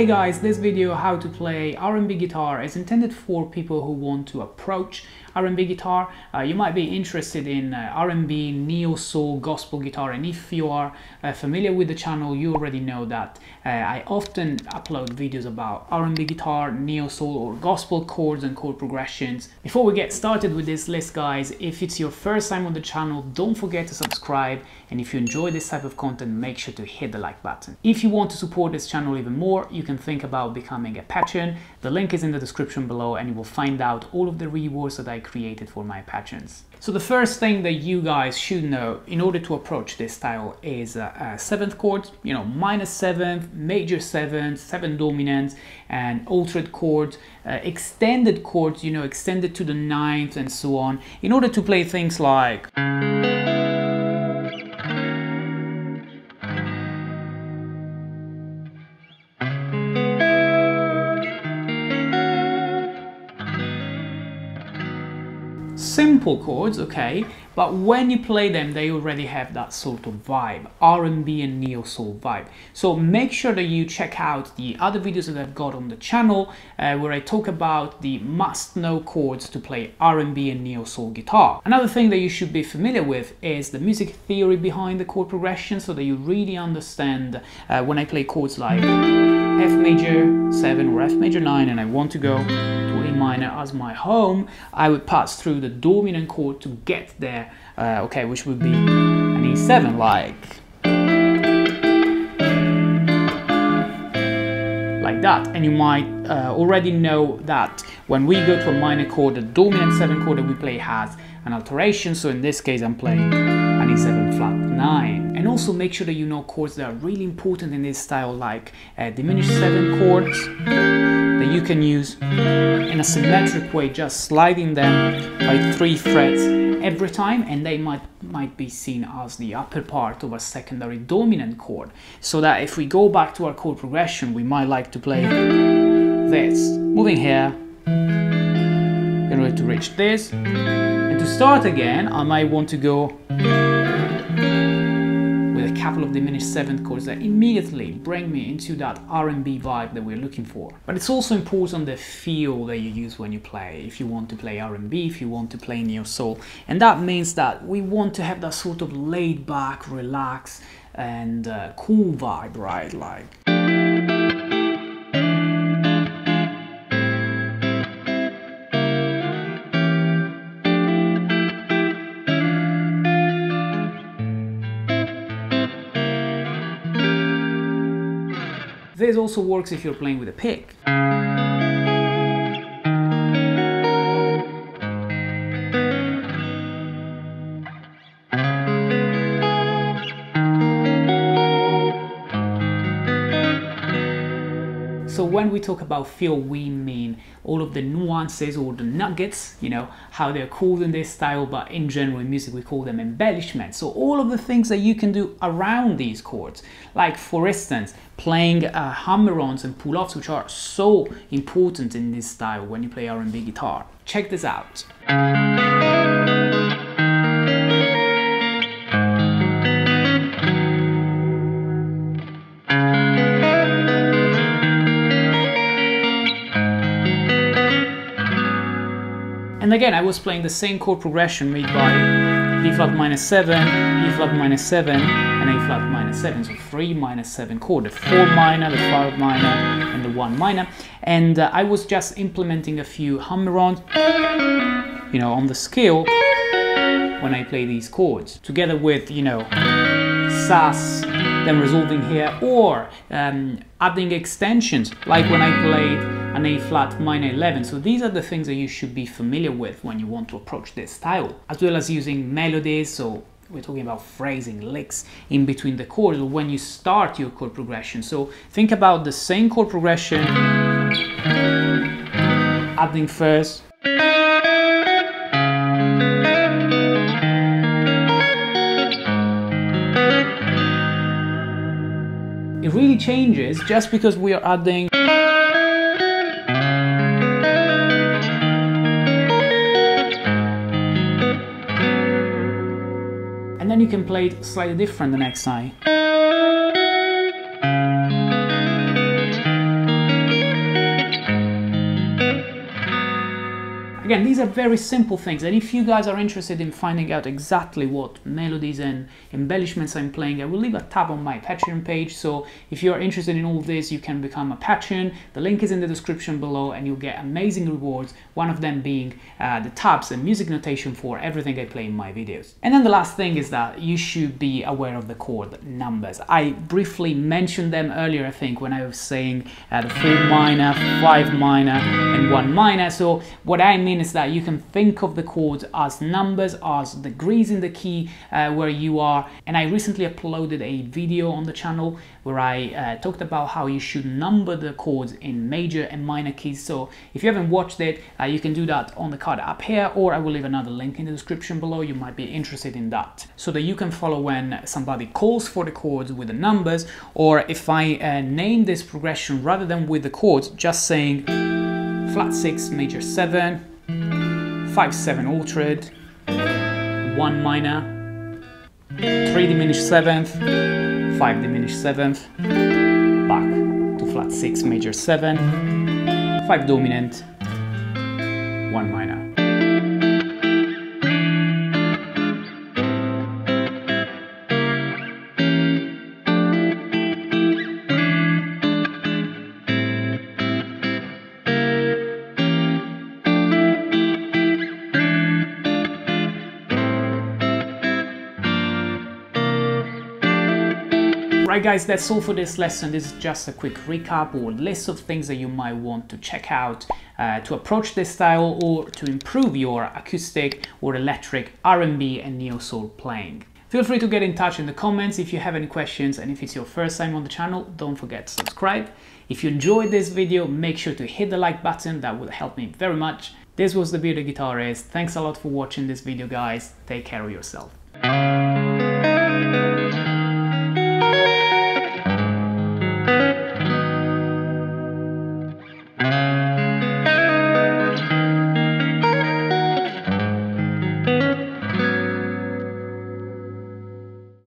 Hey guys, this video how to play R&B guitar is intended for people who want to approach R&B guitar. You might be interested in R&B, Neo-Soul, Gospel guitar, and if you are familiar with the channel, you already know that I often upload videos about R&B guitar, Neo-Soul, or Gospel chords and chord progressions. Before we get started with this list, guys, if it's your first time on the channel, don't forget to subscribe, and if you enjoy this type of content, make sure to hit the like button. If you want to support this channel even more, you can think about becoming a patron. The link is in the description below, and you will find out all of the rewards that I created for my patrons. So the first thing that you guys should know in order to approach this style is seventh chords, you know, minor seventh, major seventh, seven dominant, and altered chords, extended chords, you know, extended to the ninth and so on, in order to play things like simple chords, okay, but when you play them, they already have that sort of vibe, R&B and Neo-Soul vibe. So make sure that you check out the other videos that I've got on the channel where I talk about the must-know chords to play R&B and Neo-Soul guitar. Another thing that you should be familiar with is the music theory behind the chord progression, so that you really understand when I play chords like F major 7 or F major 9 and I want to go to A minor as my home, I would pass through the dominant chord to get there, okay, which would be an E7, like that. And you might already know that when we go to a minor chord, the dominant 7 chord that we play has an alteration, so in this case I'm playing an E7 flat 9. And also make sure that you know chords that are really important in this style, like diminished 7 chords, that you can use in a symmetric way, just sliding them by 3 frets every time, and they might be seen as the upper part of a secondary dominant chord, so that if we go back to our chord progression, we might like to play this, moving here in order to reach this, and to start again I might want to go with a couple of diminished seventh chords that immediately bring me into that R&B vibe that we're looking for. But it's also important the feel that you use when you play, if you want to play R&B, if you want to play Neo-Soul, and that means that we want to have that sort of laid back, relaxed and cool vibe, right? Like this also works if you're playing with a pick. So when we talk about feel, we mean all of the nuances or the nuggets, you know, how they're called in this style, but in general in music we call them embellishments. So all of the things that you can do around these chords, like for instance playing hammer-ons and pull-offs, which are so important in this style when you play R&B guitar. Check this out. And again, I was playing the same chord progression made by E flat minor 7, E flat minor 7, and A flat minor 7. So 3 minor 7 chord, the 4 minor, the 5 minor, and the 1 minor. And I was just implementing a few hammer-ons, you know, on the scale when I play these chords, together with, you know, sass, then resolving here, or adding extensions, like when I played an A flat minor 11. So these are the things that you should be familiar with when you want to approach this style, as well as using melodies. So we're talking about phrasing, licks in between the chords, or when you start your chord progression. So think about the same chord progression, adding first, it really changes just because we are adding . You can play it slightly different the next time. Again, these are very simple things, and if you guys are interested in finding out exactly what melodies and embellishments I'm playing, I will leave a tab on my Patreon page, so if you are interested in all this, you can become a Patreon. The link is in the description below, and you'll get amazing rewards, one of them being the tabs and music notation for everything I play in my videos. And then the last thing is that you should be aware of the chord numbers. I briefly mentioned them earlier, I think, when I was saying the 4 minor, 5 minor and 1 minor. So what I mean is that you can think of the chords as numbers, as degrees in the key where you are. And I recently uploaded a video on the channel where I talked about how you should number the chords in major and minor keys. So if you haven't watched it, you can do that on the card up here, or I will leave another link in the description below. You might be interested in that, so that you can follow when somebody calls for the chords with the numbers, or if I name this progression rather than with the chords, just saying flat 6, major 7, 5, 7 altered, 1 minor, 3 diminished 7th, 5 diminished 7th, back to flat 6, major 7, 5 dominant, 1 minor. Right guys, that's all for this lesson. This is just a quick recap or list of things that you might want to check out to approach this style or to improve your acoustic or electric R&B and neo-soul playing. Feel free to get in touch in the comments if you have any questions, and if it's your first time on the channel, don't forget to subscribe. If you enjoyed this video, make sure to hit the like button, that would help me very much. This was The Bearded Guitarist. Thanks a lot for watching this video guys, take care of yourself.